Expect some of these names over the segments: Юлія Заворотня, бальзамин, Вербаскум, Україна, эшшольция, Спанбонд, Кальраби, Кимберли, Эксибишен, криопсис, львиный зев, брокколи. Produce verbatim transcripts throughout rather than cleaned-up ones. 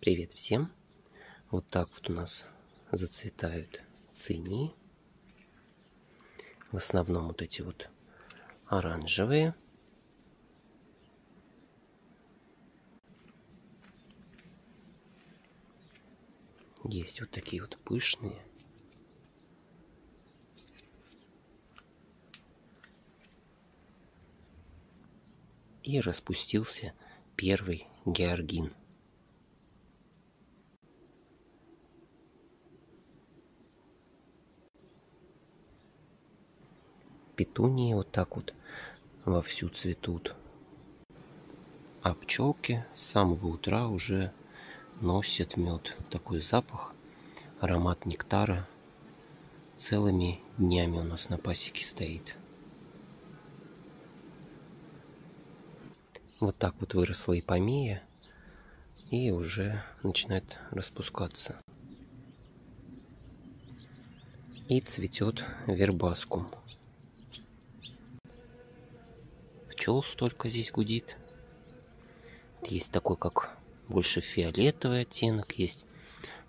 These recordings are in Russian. Привет всем! Вот так вот у нас зацветают цинии. В основном вот эти вот оранжевые. Есть вот такие вот пышные. И распустился первый георгин. Петунии вот так вот вовсю цветут. А пчелки с самого утра уже носят мед. Такой запах, аромат нектара целыми днями у нас на пасеке стоит. Вот так вот выросла и помея, и уже начинает распускаться. И цветет вербаскум. Пчел столько здесь гудит. Есть такой, как больше фиолетовый оттенок, есть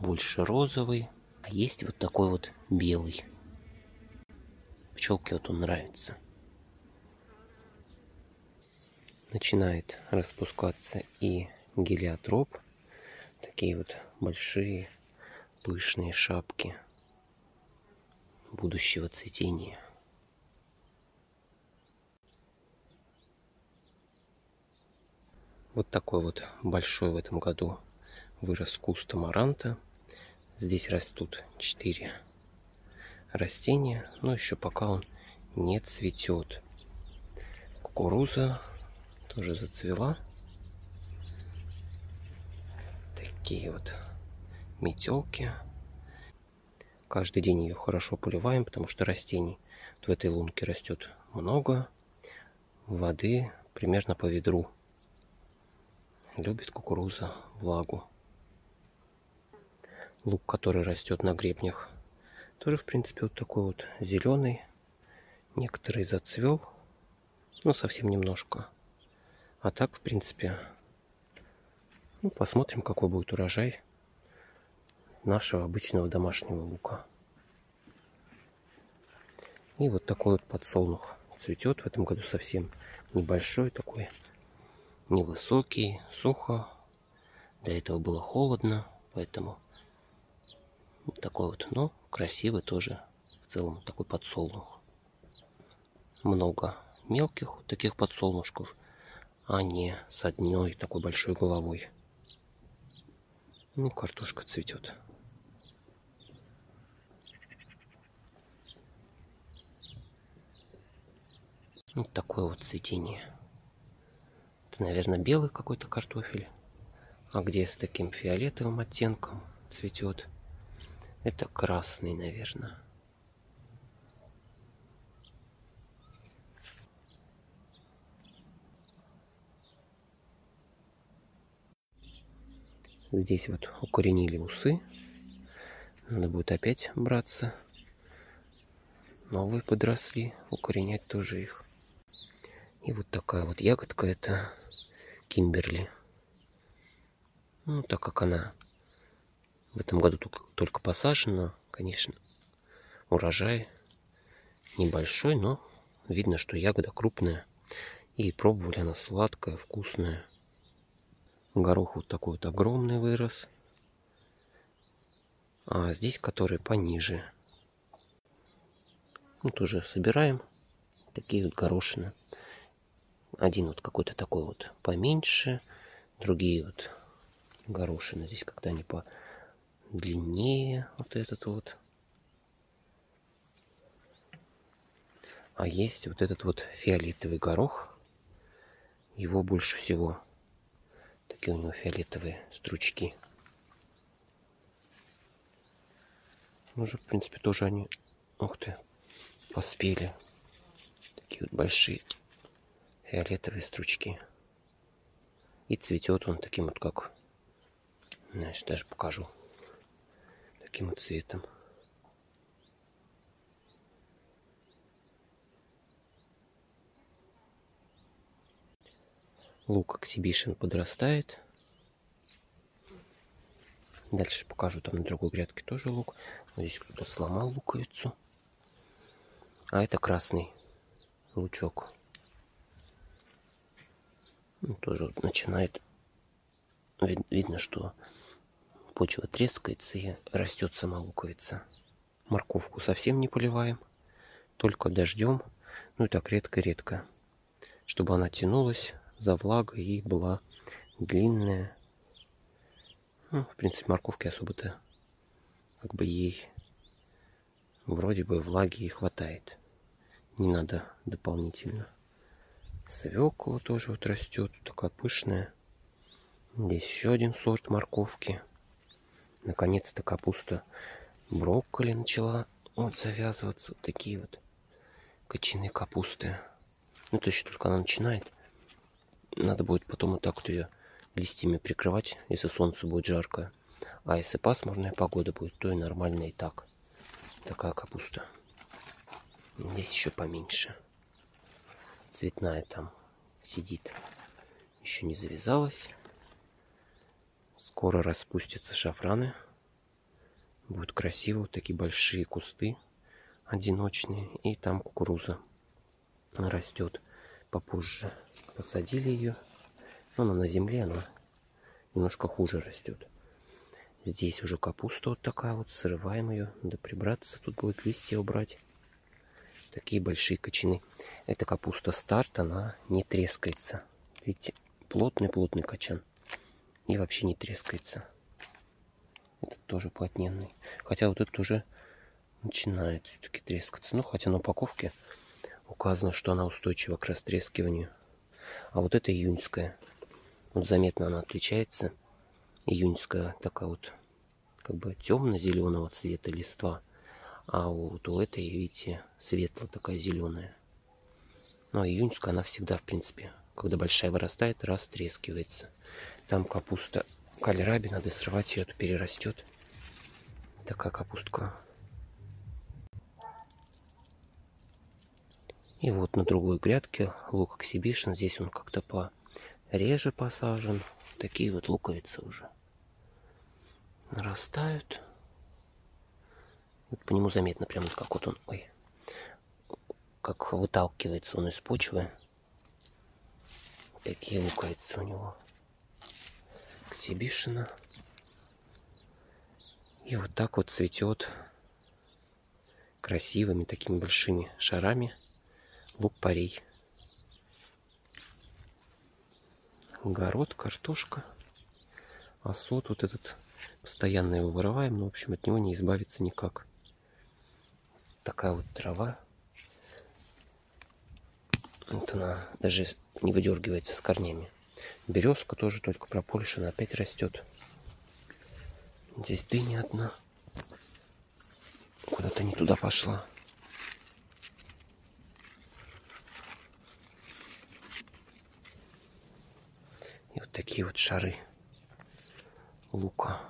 больше розовый, а есть вот такой вот белый. Пчелке вот он нравится. Начинает распускаться и гелиотроп. Такие вот большие пышные шапки будущего цветения. Вот такой вот большой в этом году вырос куст амаранта. Здесь растут четыре растения, но еще пока он не цветет. Кукуруза тоже зацвела. Такие вот метелки. Каждый день ее хорошо поливаем, потому что растений в этой лунке растет много. Воды примерно по ведру. Любит кукуруза влагу. Лук, который растет на гребнях, тоже в принципе вот такой вот зеленый. Некоторый зацвел, но совсем немножко. А так, в принципе, ну, посмотрим, какой будет урожай нашего обычного домашнего лука. И вот такой вот подсолнух цветет в этом году, совсем небольшой такой, невысокий, сухо. До этого было холодно, поэтому вот такой вот, но красивый тоже в целом такой подсолнух. Много мелких вот таких подсолнушков, а не с одной такой большой головой. Ну, картошка цветет. Вот такое вот цветение. Это, наверное, белый какой-то картофель. А где с таким фиолетовым оттенком цветет? Это красный, наверное. Здесь вот укоренили усы. Надо будет опять браться. Новые подросли. Укоренять тоже их. И вот такая вот ягодка. Это Кимберли. Ну, так как она в этом году только, только посажена, конечно, урожай небольшой, но видно, что ягода крупная. И пробовали, она сладкая, вкусная. Горох вот такой вот огромный вырос. А здесь, который пониже. Вот уже собираем такие вот горошины. Один вот какой-то такой вот поменьше. Другие вот горошины здесь как-то они подлиннее. Вот этот вот. А есть вот этот вот фиолетовый горох. Его больше всего. Такие у него фиолетовые стручки. Уже, в принципе, тоже они, ух ты, поспели. Такие вот большие фиолетовые стручки. И цветет он таким вот, как, значит, даже покажу. Таким вот цветом. Лук Эксибишен подрастает. Дальше покажу, там на другой грядке тоже лук. Здесь кто-то сломал луковицу. А это красный лучок. Он тоже начинает... Видно, что почва трескается и растет сама луковица. Морковку совсем не поливаем. Только дождем. Ну и так редко-редко. Чтобы она тянулась за влагой и была длинная. Ну, в принципе, морковки особо-то как бы ей вроде бы влаги и хватает. Не надо дополнительно. Свекла тоже вот растет, такая пышная. Здесь еще один сорт морковки. Наконец-то капуста брокколи начала вот завязываться. Вот такие вот кочаны капусты. Ну, то есть только она начинает. Надо будет потом вот так вот ее листьями прикрывать, если солнце будет жаркое. А если пасмурная погода будет, то и нормально и так. Такая капуста. Здесь еще поменьше. Цветная там сидит. Еще не завязалась. Скоро распустятся шафраны. Будут красиво. Вот такие большие кусты одиночные. И там кукуруза растет попозже. Посадили ее. Она на земле, она немножко хуже растет. Здесь уже капуста вот такая вот. Срываем ее. Надо прибраться. Тут будет листья убрать. Такие большие кочаны. Эта капуста старт. Она не трескается. Видите, плотный-плотный кочан. И вообще не трескается. Этот тоже плотненный. Хотя вот этот уже начинает все-таки трескаться. Ну, хотя на упаковке указано, что она устойчива к растрескиванию. А вот это июньская. Вот заметно она отличается. Июньская такая вот как бы темно-зеленого цвета листва. А вот у этой, видите, светлая такая зеленая. Ну а июньская она всегда, в принципе, когда большая вырастает, растрескивается. Там капуста кальраби, надо срывать ее, а то перерастет. Такая капустка. И вот на другой грядке лук эксибишен. Здесь он как-то по... реже посажен. Такие вот луковицы уже нарастают. Вот по нему заметно прям вот как вот он, ой, как выталкивается он из почвы. Такие луковицы у него. Эксибишена. И вот так вот цветет красивыми такими большими шарами букпарей. Огород, картошка. А сот вот этот, постоянно его вырываем, но, в общем, от него не избавиться никак. Такая вот трава. Вот она даже не выдергивается с корнями. Березка тоже только пропольшена, опять растет. Здесь дыня одна. Куда-то не туда пошла. И вот такие вот шары лука.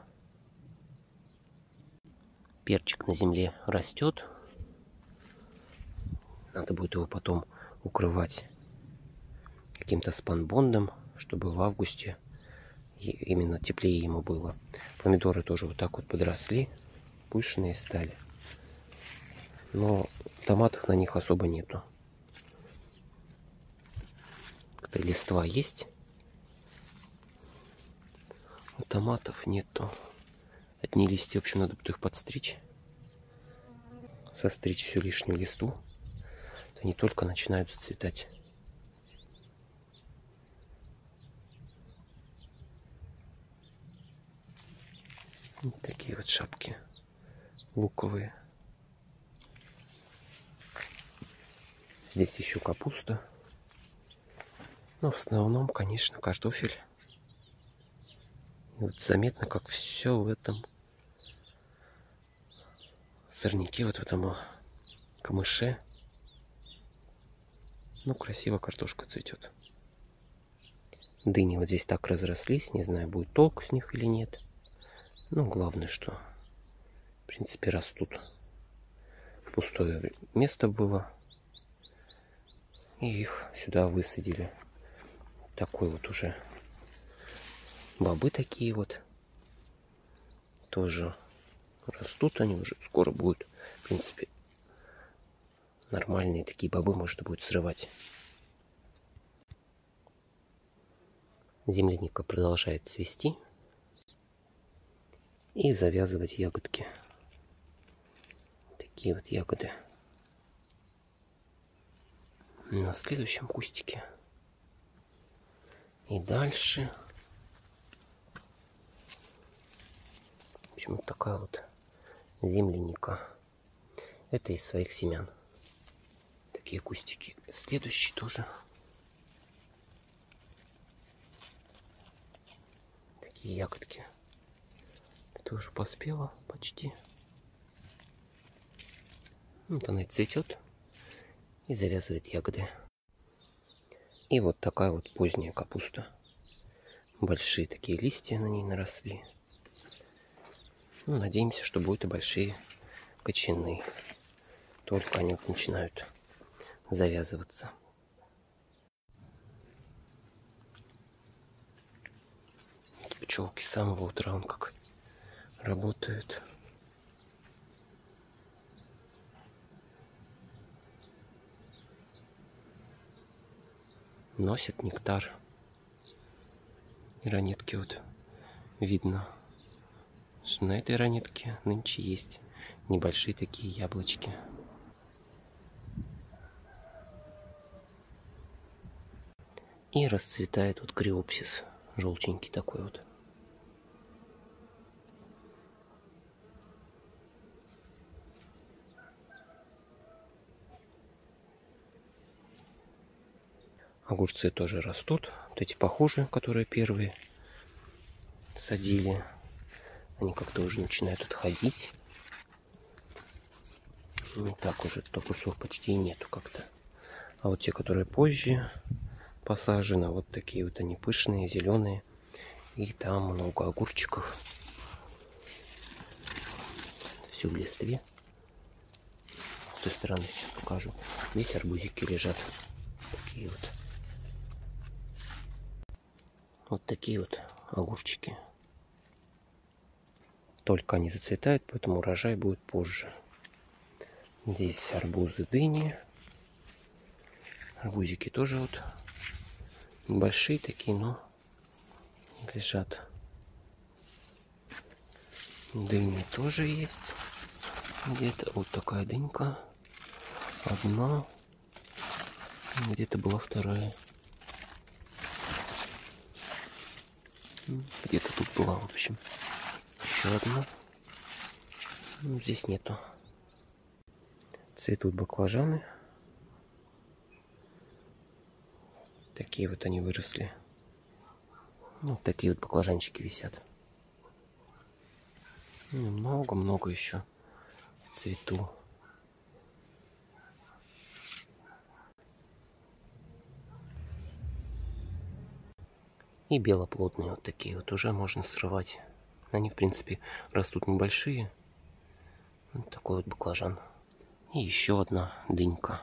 Перчик на земле растет. Надо будет его потом укрывать каким-то спанбондом, чтобы в августе именно теплее ему было. Помидоры тоже вот так вот подросли, пышные стали. Но томатов на них особо нету. Как-то листва есть. Томатов нету. Одни листья, в общем, надо будет их подстричь. Состричь всю лишнюю листву. Они только начинают зацветать. Вот такие вот шапки луковые. Здесь еще капуста. Но в основном, конечно, картофель. Вот заметно, как все в этом сорняке, вот в этом камыше. Ну, красиво картошка цветет. Дыни вот здесь так разрослись. Не знаю, будет толк с них или нет. Ну, главное, что, в принципе, растут. Пустое место было. И их сюда высадили. Такой вот уже... Бобы такие вот. тоже растут, они уже скоро будут, в принципе, нормальные такие бобы можно будет срывать. Земляника продолжает цвести и завязывать ягодки. Такие вот ягоды. На следующем кустике. И дальше. В общем, вот такая вот земляника. Это из своих семян. Такие кустики. Следующий тоже. Такие ягодки. Это уже поспела почти. Вот она и цветет. И завязывает ягоды. И вот такая вот поздняя капуста. Большие такие листья на ней наросли. Ну, надеемся, что будут и большие кочаны. Только они вот начинают завязываться. Вот пчелки с самого утра он как работают. Носит нектар. И ранетки вот видно, что на этой ранетке нынче есть небольшие такие яблочки. И расцветает вот криопсис, желтенький такой вот. Огурцы тоже растут. Вот эти похожие, которые первые садили. Они как-то уже начинают отходить. И так уже огурцов почти и нету как-то. А вот те, которые позже посажены, вот такие вот они пышные, зеленые. И там много огурчиков. Все в листве. С той стороны сейчас покажу. Здесь арбузики лежат. Такие вот. Вот такие вот огурчики. Только они зацветают, поэтому урожай будет позже. Здесь арбузы, дыни. Арбузики тоже вот небольшие такие, но лежат. Дыни тоже есть. Где-то вот такая дынька. Одна. Где-то была вторая. Где-то тут была, в общем. Еще одна. Ну, здесь нету. Цветут баклажаны. Такие вот они выросли. Ну, вот такие вот баклажанчики висят. Много-много еще цвету. И белоплодные вот такие вот уже можно срывать. Они, в принципе, растут небольшие. Вот такой вот баклажан. И еще одна дынька.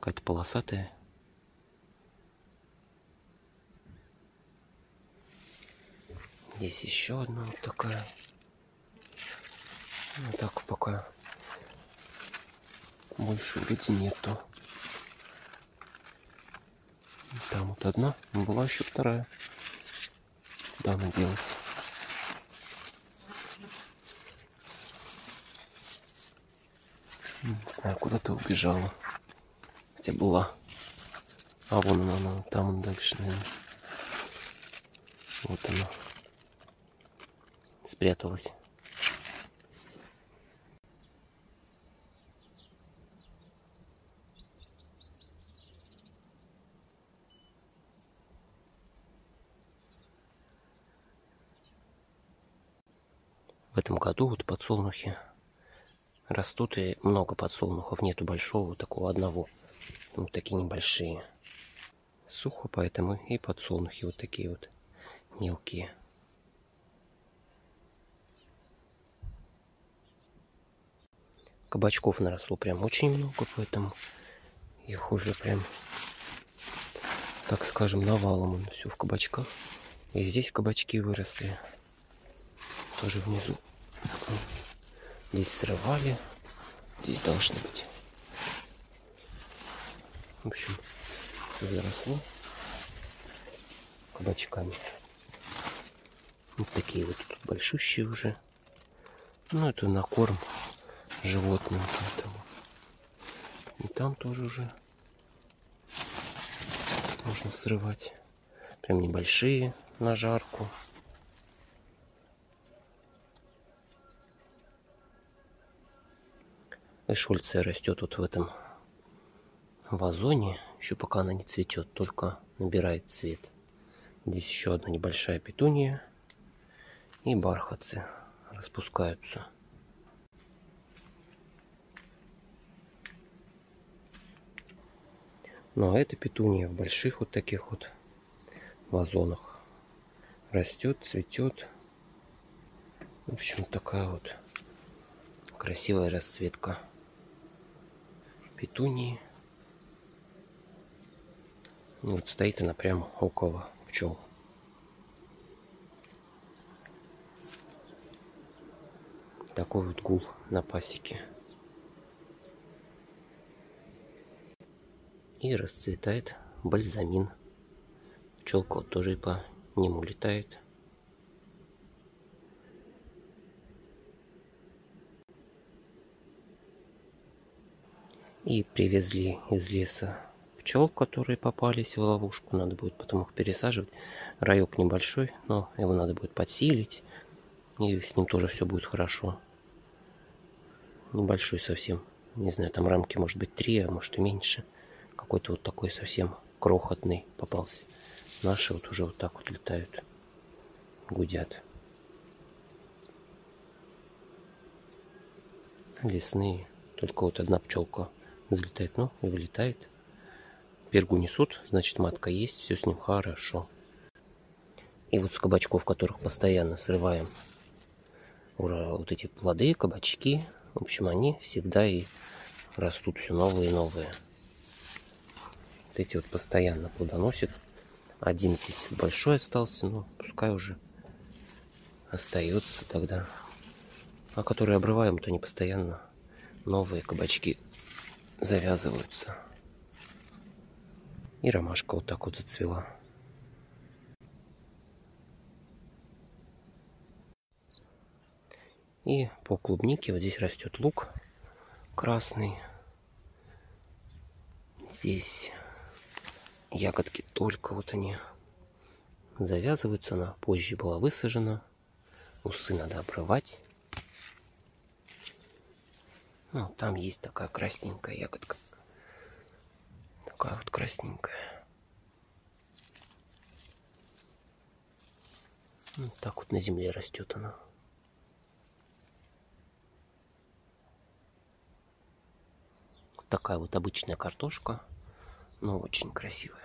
Какая-то полосатая. Здесь еще одна вот такая. Вот так пока больше вроде нету. Там вот одна, была еще вторая. Куда она делась? Не знаю, куда-то убежала. Хотя была. А вон она, она там она дальше, наверное. Вот она. Спряталась. В этом году вот подсолнухи растут, и много подсолнухов, нету большого такого одного, вот такие небольшие. Сухо, поэтому и подсолнухи вот такие вот мелкие. Кабачков наросло прям очень много, поэтому их уже прям, так скажем, навалом, все в кабачках. И здесь кабачки выросли. Тоже внизу. Здесь срывали. Здесь должны быть. В общем, заросло кабачками. Вот такие вот тут большущие уже. Ну, это на корм животным. И там тоже уже можно срывать. Прям небольшие на жарку. Эшшольция растет вот в этом вазоне. Еще пока она не цветет, только набирает цвет. Здесь еще одна небольшая петуния. И бархатцы распускаются. Ну а эта петуния в больших вот таких вот вазонах растет, цветет. В общем, такая вот красивая расцветка петунии. Вот стоит она прямо около пчел. Такой вот гул на пасеке. И расцветает бальзамин. Пчелка вот тоже по нему летает. И привезли из леса пчел, которые попались в ловушку. Надо будет потом их пересаживать. Раек небольшой, но его надо будет подсилить. И с ним тоже все будет хорошо. Небольшой совсем. Не знаю, там рамки может быть три, а может и меньше. Какой-то вот такой совсем крохотный попался. Наши вот уже вот так вот летают. Гудят. Лесные. Только вот одна пчелка взлетает, ну и вылетает. Пергу несут, значит матка есть, все с ним хорошо. И вот с кабачков, которых постоянно срываем, ура, вот эти плоды, кабачки, в общем, они всегда и растут все новые и новые. Вот эти вот постоянно плодоносят. Один здесь большой остался, но пускай уже остается тогда. А которые обрываем, то они постоянно новые кабачки завязываются. И ромашка вот так вот зацвела. И по клубнике вот здесь растет лук красный. Здесь ягодки только вот они завязываются. Она позже была высажена. Усы надо обрывать. Ну, там есть такая красненькая ягодка. Такая вот красненькая. Вот так вот на земле растет она. Вот такая вот обычная картошка, но очень красивая.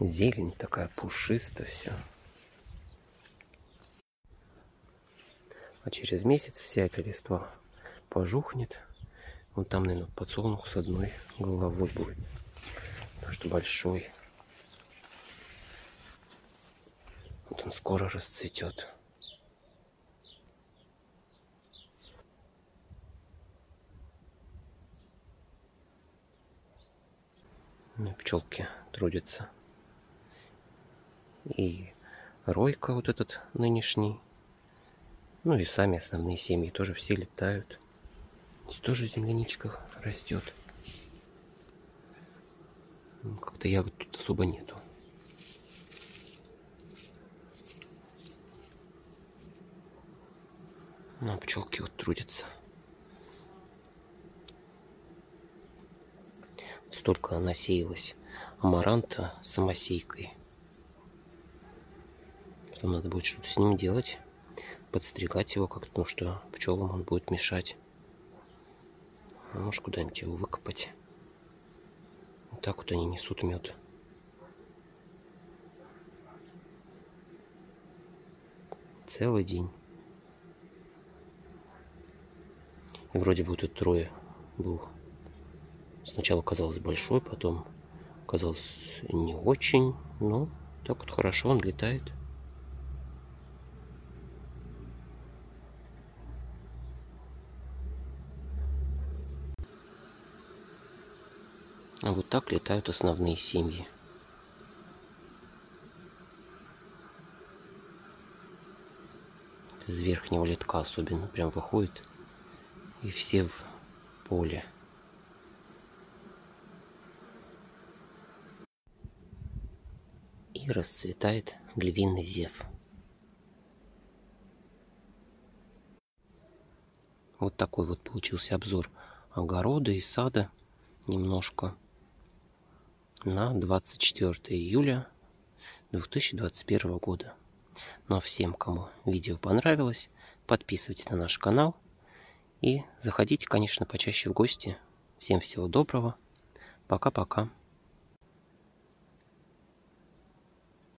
Зелень такая пушистая, все. А через месяц вся эта листва пожухнет. Вот там, наверное, подсолнух с одной головой будет. Потому что большой. Вот он скоро расцветет. Ну, пчелки трудятся. И ройка вот этот нынешний. Ну и сами основные семьи тоже все летают. Здесь тоже земляничка растет. Как-то ягод тут особо нету. Ну а пчелки вот трудятся. Столько насеялось амаранта самосейкой. Потом надо будет что-то с ним делать. Подстригать его как-то, потому что пчелам он будет мешать. А может куда-нибудь его выкопать. Вот так вот они несут мед. Целый день. И вроде бы тут трое было. Сначала казалось большой, потом казалось не очень, но так вот хорошо он летает. А вот так летают основные семьи. Из верхнего летка особенно прям выходит, и все в поле. И расцветает львиный зев. Вот такой вот получился обзор огорода и сада немножко на двадцать четвёртое июля две тысячи двадцать первого года. Ну а всем, кому видео понравилось, подписывайтесь на наш канал и заходите, конечно, почаще в гости. Всем всего доброго. Пока-пока.